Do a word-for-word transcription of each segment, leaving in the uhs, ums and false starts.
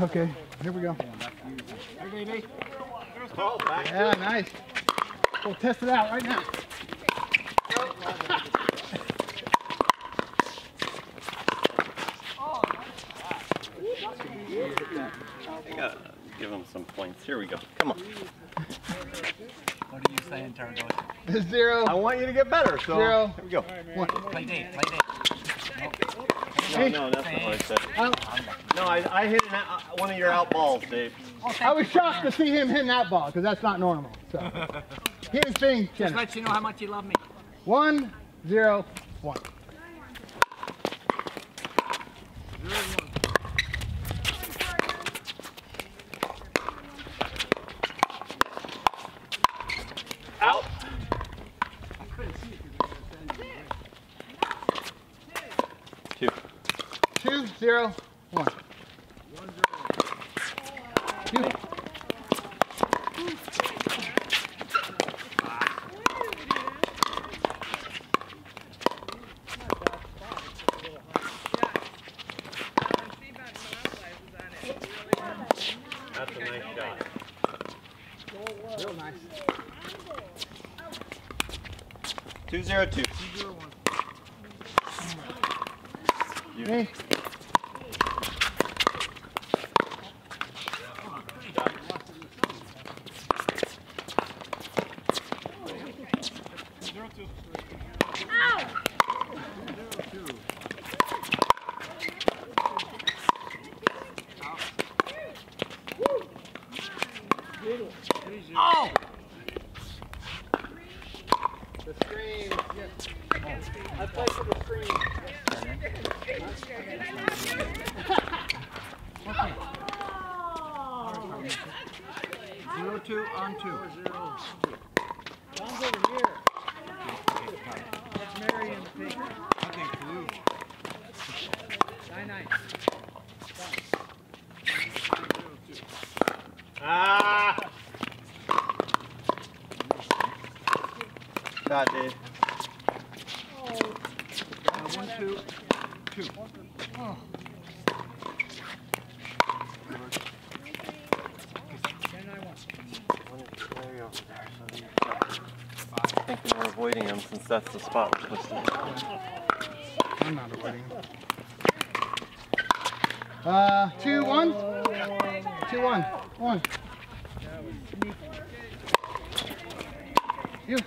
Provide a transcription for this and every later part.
Okay, here we go. Yeah, nice. We'll test it out right now. I gotta give him some points. Here we go. Come on. What are you saying, Turtle? Zero. I want you to get better. So zero. Here we go. One. Play D. Play D. No, no, that's not what I said. I no, I, I hit an out, one of your out balls, Dave. I was shocked to see him hit an out ball, because that's not normal. So. Here's thing, just let you know how much you love me. One, zero, one. Out. I couldn't see it. Two. Two, zero, one. One, zero. Two. That's a nice shot. Real nice. Two zero two. Two zero one. You. Hey. Zero two. Ow! Zero two. Oh! The screen. Yes. Oh. I played for the screen. Okay. Oh. Zero two on two. Zero two. Tom's over here. That's Mary and the pig. Okay, blue. Nine nine. Ah! God, Dave. Oh. Uh, one, two, two. Oh. I think we were avoiding him since that's the spot we're supposed to. I'm not avoiding him. Uh, two, one. Two, one. One. You.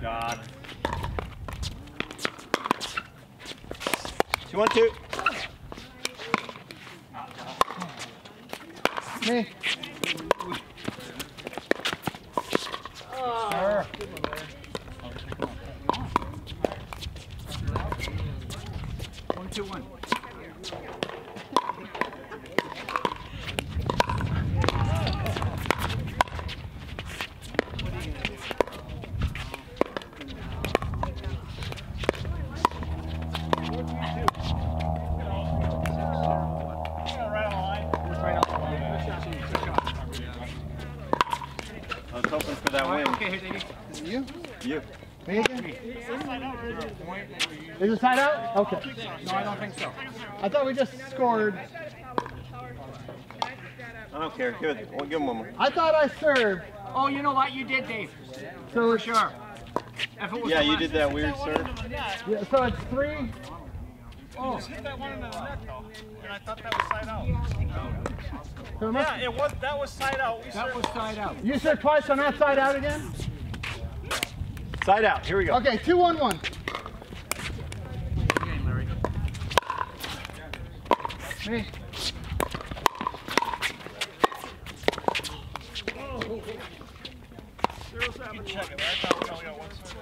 God. Two, one, two. Me. Oh. One, two, one. I was hoping for that win. Okay, here, Dave. You? You. Me again? Is this side out? Is it side out? Okay. No, I don't think so. I thought we just scored. I don't care. Give it. We'll give him one more. I thought I served. Oh, you know what? You did, Dave. So for sure. If it was yeah, you did that weird serve. Yeah, so it's three. Oh. You just hit that one in the net, though. And I thought that was side out. So yeah, it was, that was side out. We that was side out. You said twice on that side out again? Side out. Here we go. Okay, two, one, one. Okay, Larry. Me. Oh. zero seven. Check it. I thought we only got one serve.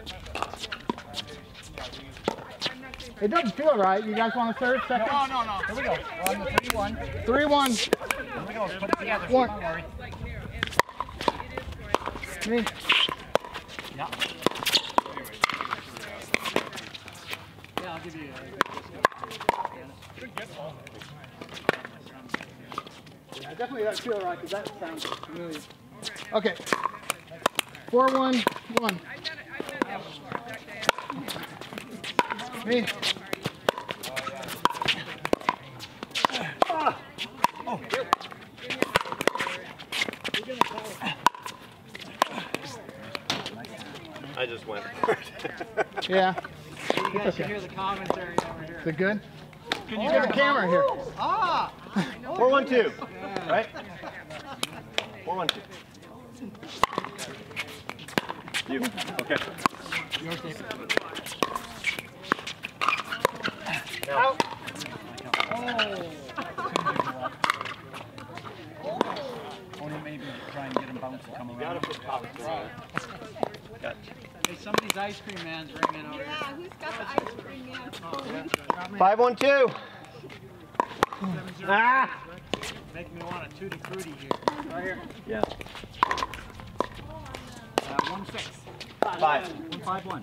It doesn't feel right. You guys want to serve second? No, no, no. Here we go. We're on the three one. three one. Here we go. Let's put it together. One. Don't worry. Me. Yeah. Yeah, I'll give you a... Yeah, definitely doesn't feel right because that sounds familiar. Okay. four one one. I've done it, I've done that before. Me. Ah. Oh. I just went for it. Yeah. So you guys can hear the commentary over here. Is it good? Can you oh, get a camera here? Ah! four one two. Right? four one two. You. Okay. Out. Only maybe try and get him bounce to come around. You gotta put top throw. Gotcha. Hey, somebody's ice cream man's ringing over. Yeah, who's got the ice cream man? Oh, yeah. five one two. Ah! Make me want a tutti frutti here. Right here. Yeah. Uh, one six. Five. Five. One five one.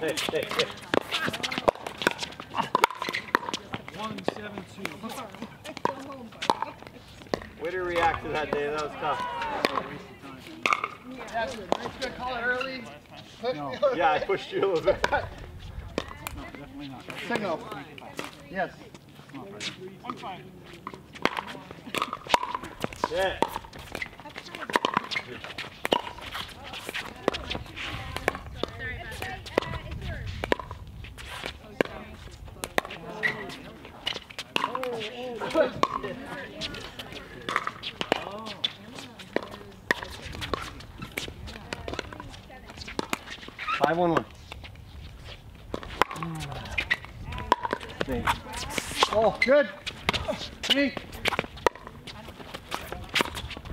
Hey, hey, hey. One seven two. Way to react to that, Dave. That was tough. That's good. Nice good call early. No. Yeah, I pushed you a little bit. No, definitely not. Signal. Yes. One five. Yeah. Five one one. Oh, good. Three.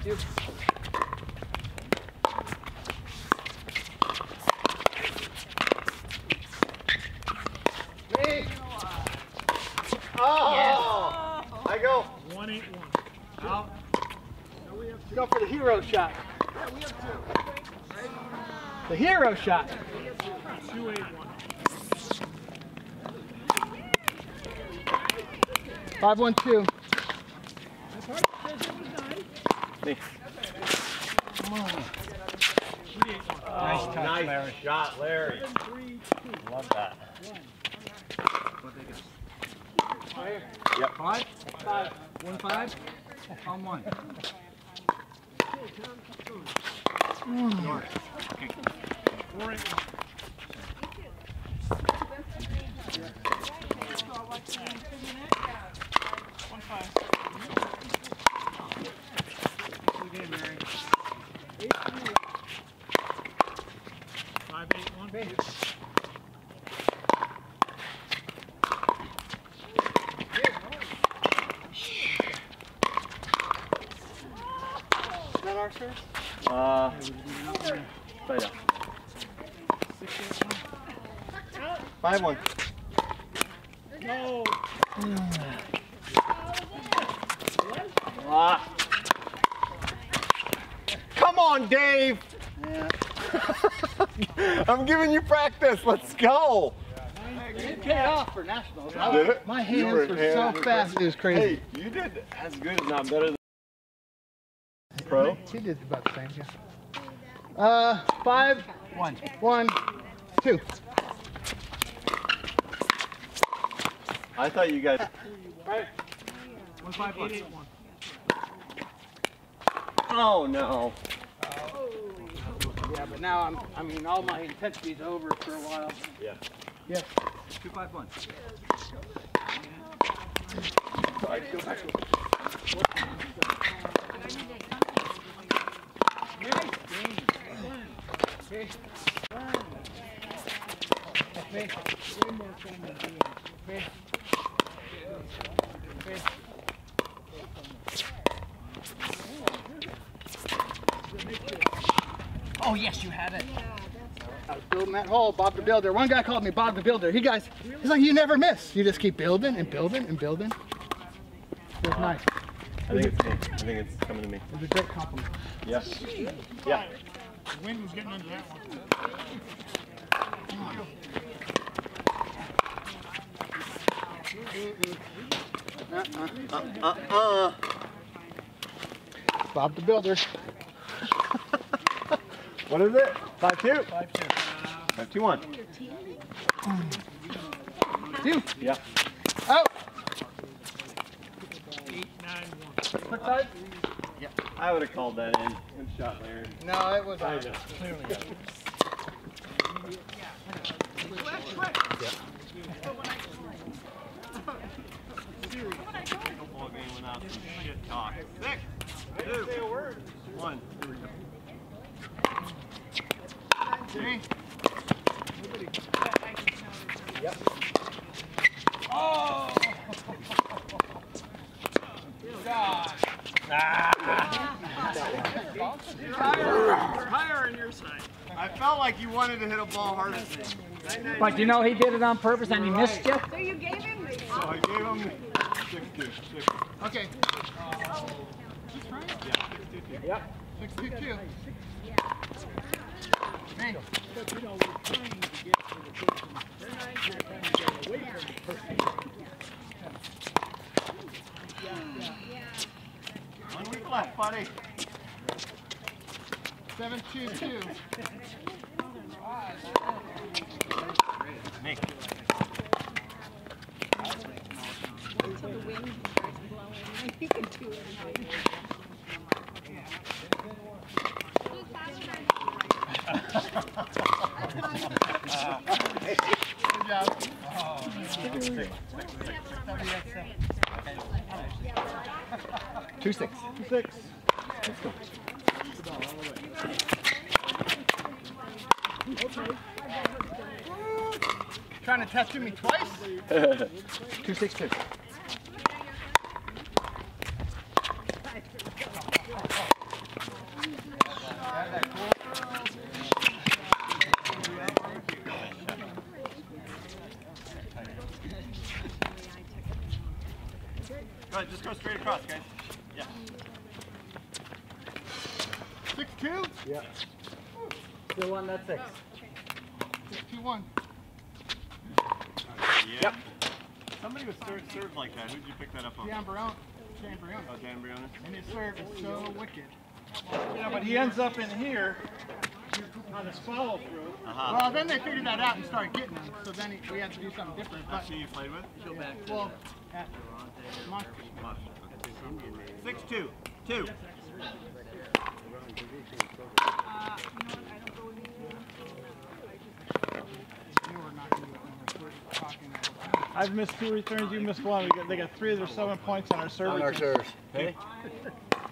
Two. Three. Oh, yes. I go. One eight one. Out. No, we have two. Go for the hero shot. Yeah, we have two. The hero shot. Two eight one. Five one two. Nice touch, Larry. Shot, Larry. Love that. Yep. Five. Five. One five. On one. One five. Good game, Mary. Eight, two. Five, eight, one, eight. Is that our serve? Uh, play up. Six, eight, one. Five, one. No. Ah. Come on, Dave! Yeah. I'm giving you practice. Let's go. It paid off for nationals. I, my hands were, were hand so fast, it was crazy. Hey, you did as good, if not better than pro. She did about the same. Yeah. Uh, five, one, one, two. I thought you guys. Right. One five one. Eight, eight, one. Oh no. Oh. Yeah, but now I'm I mean all my intensity's over for a while. Yeah. Yeah. Two five one. All right, go back. Oh yes, you had it. Yeah, I was building that hole, Bob the Builder. One guy called me Bob the Builder. He guys, it's like you never miss. You just keep building and building and building. It was uh, nice. I think it's me. I think it's coming to me. It was a great compliment. Yes. Yeah. yeah. The wind was getting under that one. Uh-uh. Uh-uh. Bob the Builder. What is it? five two? five two one. Two? Yeah. Oh! eight nine one. Quick side? Yeah. I would have called that in and shot Larry. No, it was not. Clearly. Yeah. Shit talk. Six, two, say a word. One. Three. Yep. Oh! God. Ah. You're higher. Higher on your side. I felt like you wanted to hit a ball harder than me. But you know he did it on purpose and you missed you. So you gave him the... So I gave him the... six two. Okay. Uh, yeah. six two two. Yeah. Angle. You know, we're trying to get to the person. They're trying to get away from the person. Yeah. One week left, buddy. seven two two. Nick. So the wind starts blowing and you can do it. Good job. Oh, two six. Two six. Let's go. Okay. Trying to tattoo me twice? two six two. Right, just go straight across, guys. Yeah. Six two? Yeah. Still on that six. Six two one. Yeah. Yep. Somebody was served, served like that. Who did you pick that up on? Dan Brown. Dan Brown. Oh, Dan Brown. And his serve is so wicked. Yeah, but he ends up in here on his follow through. Uh-huh. Well, then they figured that out and started getting him. So then he, we had to do something different. That's who you played with? Yeah. Well, after Mush. Mush. Six two. Two. Uh, you know what? I've missed two returns, you missed one. We got, they got three of their seven points on our servers. On our servers. Hey?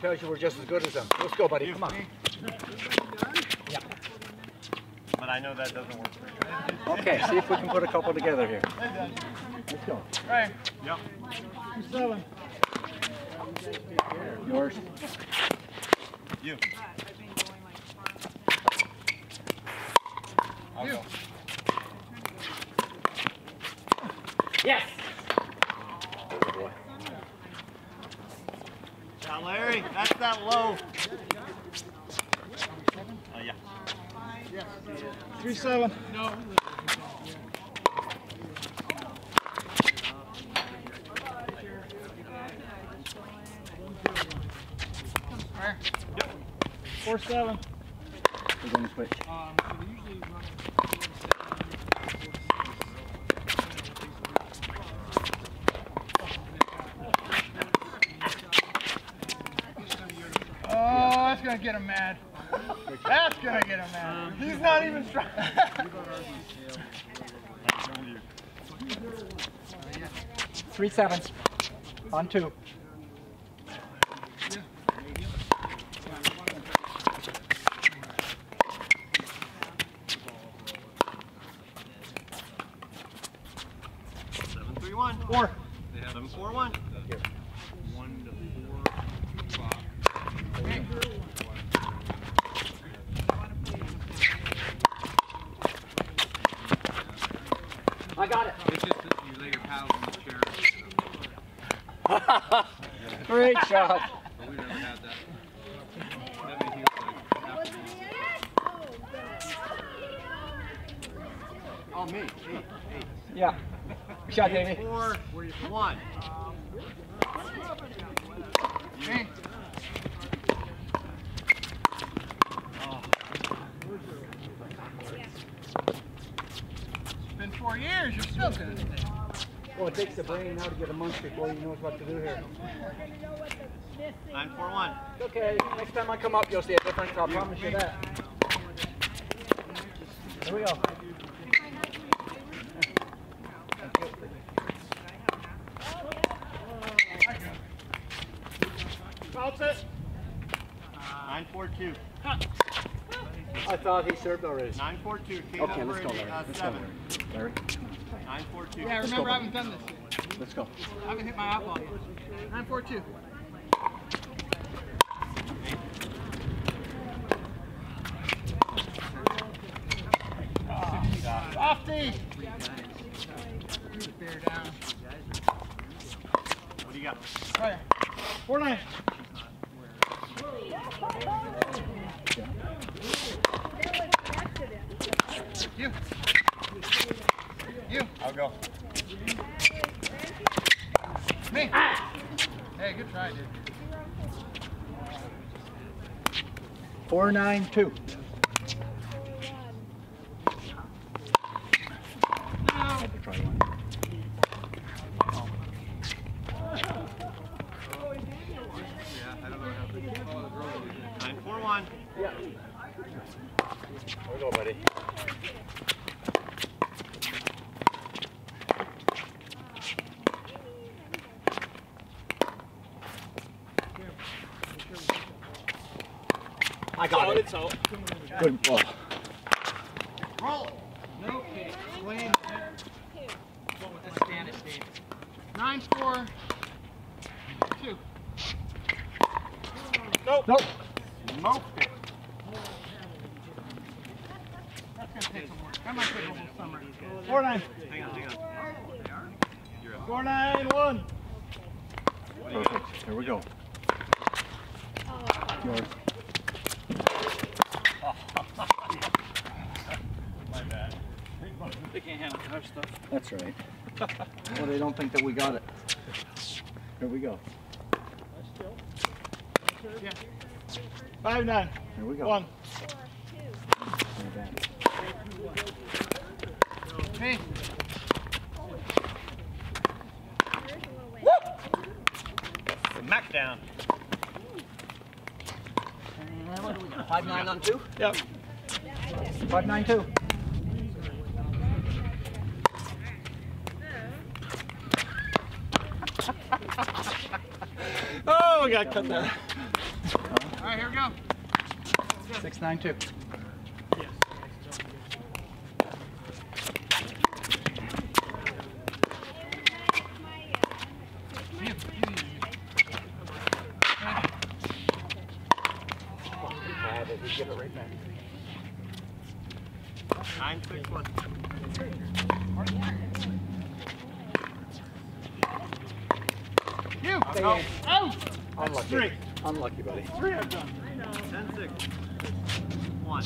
Tells you we're just as good as them. Let's go, buddy. Come on. Yeah. But I know that doesn't work for you. Okay, see if we can put a couple together here. Let's go. All right. Yep. two seven. Yours. You. I'll go. Yes! Oh boy. Now Larry, that's that low. Oh yeah. three seven. No. Yep. four seven. We're going to switch. Um, so they usually run That's gonna get him mad. That's gonna get him mad. He's not even trying. Three sevens. On two. Seven three one. Four. They have them four one. One to four. I got it. It's just that you lay your paddle on the chair. Great shot. But we never had that. That made you like, oh, me. Eight. Eight. Yeah. Good shot, Davey. Four. One. Um, me. Well, it takes the brain now to get a month before he knows what to do here. nine four one. Okay, next time I come up, you'll see a difference. I promise you that. Here we go. Bounce it. nine four two. I thought he served already. nine four two. Okay, let's go, Larry. Let's go, Larry. nine four two. Yeah, remember, I haven't done this yet. Let's go. I haven't hit my eyeball yet. nine four two. Off D. Bear down. What do you got? Right. four nine. You. You. I'll go. Me. Ah. Hey, good try, dude. four nine two. I got it. Good ball. Roll it. No kick. Explain. That's Spanish, Dave. nine four two. Nope. Nope. Nope. That's going to take some work. That might take a whole summer. four nine. Hang on, hang on. four nine one. Perfect. Here we go. Yours. They can't handle our stuff. That's right. Well, they don't think that we got it. Here we go. Yeah. Five nine. Here we go. One. Hey. Whoop! Smackdown. And what do we got? Five nine on two. Yep. Five nine two. Oh, we got cut there. All right, here we go. go. six nine two. Oh, oh. Unlucky. Three. Unlucky, buddy. Three I've done. ten six. One.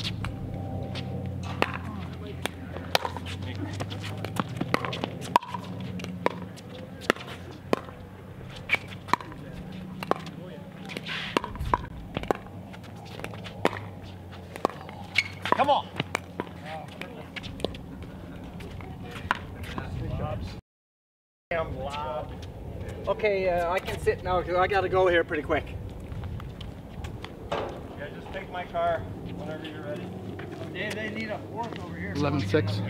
Come on. Damn lob. Okay, uh, I can sit now because I got to go here pretty quick. Yeah, just take my car whenever you're ready. Dave, they need a fourth over here. eleven six.